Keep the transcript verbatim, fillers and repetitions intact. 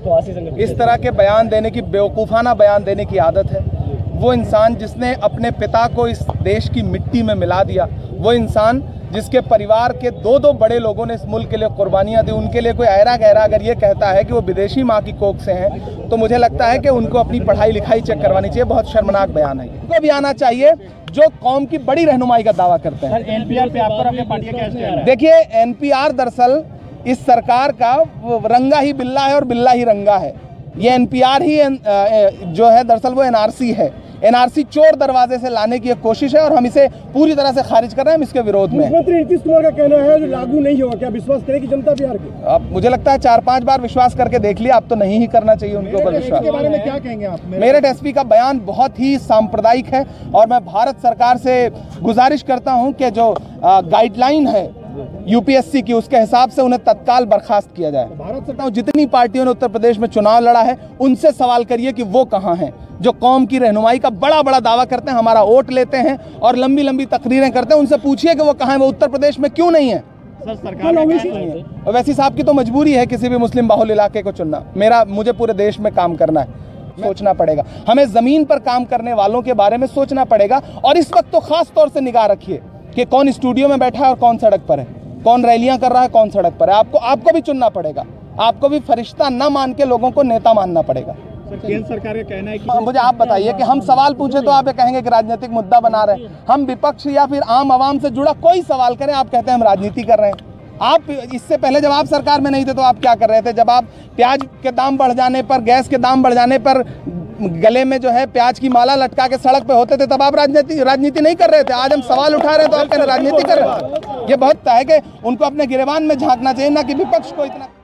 इस तरह के बयान देने की, बेवकूफ़ाना बयान देने की आदत है। वो इंसान जिसने अपने पिता को इस देश की मिट्टी में मिला दिया, वो इंसान जिसके परिवार के दो दो बड़े लोगों ने इस मुल्क के लिए कुर्बानियाँ दी, उनके लिए कोई ऐरा गहरा अगर ये कहता है कि वो विदेशी माँ की कोख से हैं, तो मुझे लगता है कि उनको अपनी पढ़ाई लिखाई चेक करवानी चाहिए। बहुत शर्मनाक बयान है। उनको भी आना चाहिए जो कौम की बड़ी रहनुमाई का दावा करते हैं। एनपीआर पे आपको अपने पार्टी का स्टैंड है। देखिए, एनपीआर दरअसल इस सरकार का रंगा ही बिल्ला है और बिल्ला ही रंगा है। ये एनपीआर ही जो है दरअसल वो एनआरसी है। एनआरसी चोर दरवाजे से लाने की एक कोशिश है और हम इसे पूरी तरह से खारिज कर रहे हैं। हम इसके विरोध में। मुख्यमंत्री नीतीश कुमार का कहना है जो लागू नहीं होगा, क्या विश्वास करेगी जनता बिहार की? अब मुझे लगता है चार पांच बार विश्वास करके देख लिया, अब तो नहीं ही करना चाहिए उनके ऊपर विश्वास। के बारे में क्या कहेंगे आप? मेरठ एसपी का बयान बहुत ही सांप्रदायिक है और मैं भारत सरकार से गुजारिश करता हूँ कि जो गाइडलाइन है यूपीएससी की, उसके हिसाब से उन्हें तत्काल बर्खास्त किया जाए। भारत सरकार जितनी पार्टियों ने उत्तर प्रदेश में चुनाव लड़ा है, उनसे सवाल करिए कि वो कहाँ हैं जो कौम की रहनुमाई का बड़ा बड़ा दावा करते हैं, हमारा वोट लेते हैं और लंबी लंबी तकरीरें करते हैं। उनसे पूछिए कि वो कहाँ हैं, वो उत्तर प्रदेश में क्यों नहीं है? सर, सरकार है। वैसी साहब की तो मजबूरी है किसी भी मुस्लिम बाहुल इलाके को चुनना। मेरा मुझे पूरे देश में काम करना है, सोचना पड़ेगा। हमें ज़मीन पर काम करने वालों के बारे में सोचना पड़ेगा और इस वक्त तो खास तौर से निगाह रखिए कि कौन स्टूडियो में बैठा है और कौन सड़क पर है, कौन रैलियां कर रहा है, कौन सड़क पर है। आपको आपको भी चुनना पड़ेगा, आपको भी फरिश्ता ना मान के लोगों को नेता मानना पड़ेगा। केंद्र सरकार का कहना है कि मुझे आप बताइए कि हम सवाल पूछे तो आप ये कहेंगे कि राजनीतिक मुद्दा बना रहे हैं। हम विपक्ष या फिर आम आवाम से जुड़ा कोई सवाल करें, आप कहते हैं हम राजनीति कर रहे हैं। आप इससे पहले जब आप सरकार में नहीं थे तो आप क्या कर रहे थे? जब आप प्याज के दाम बढ़ जाने पर, गैस के दाम बढ़ जाने पर गले में जो है प्याज की माला लटका के सड़क पे होते थे, तब आप राजनीति राजनीति नहीं कर रहे थे। आज हम सवाल उठा रहे हैं तो आप कह रहे राजनीति कर रहे हैं। ये बहुत है कि उनको अपने गिरेबान में झांकना चाहिए, ना कि विपक्ष को इतना।